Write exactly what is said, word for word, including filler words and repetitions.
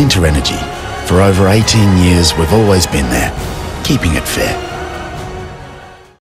Alinta Energy. For over eighteen years, we've always been there, keeping it fair.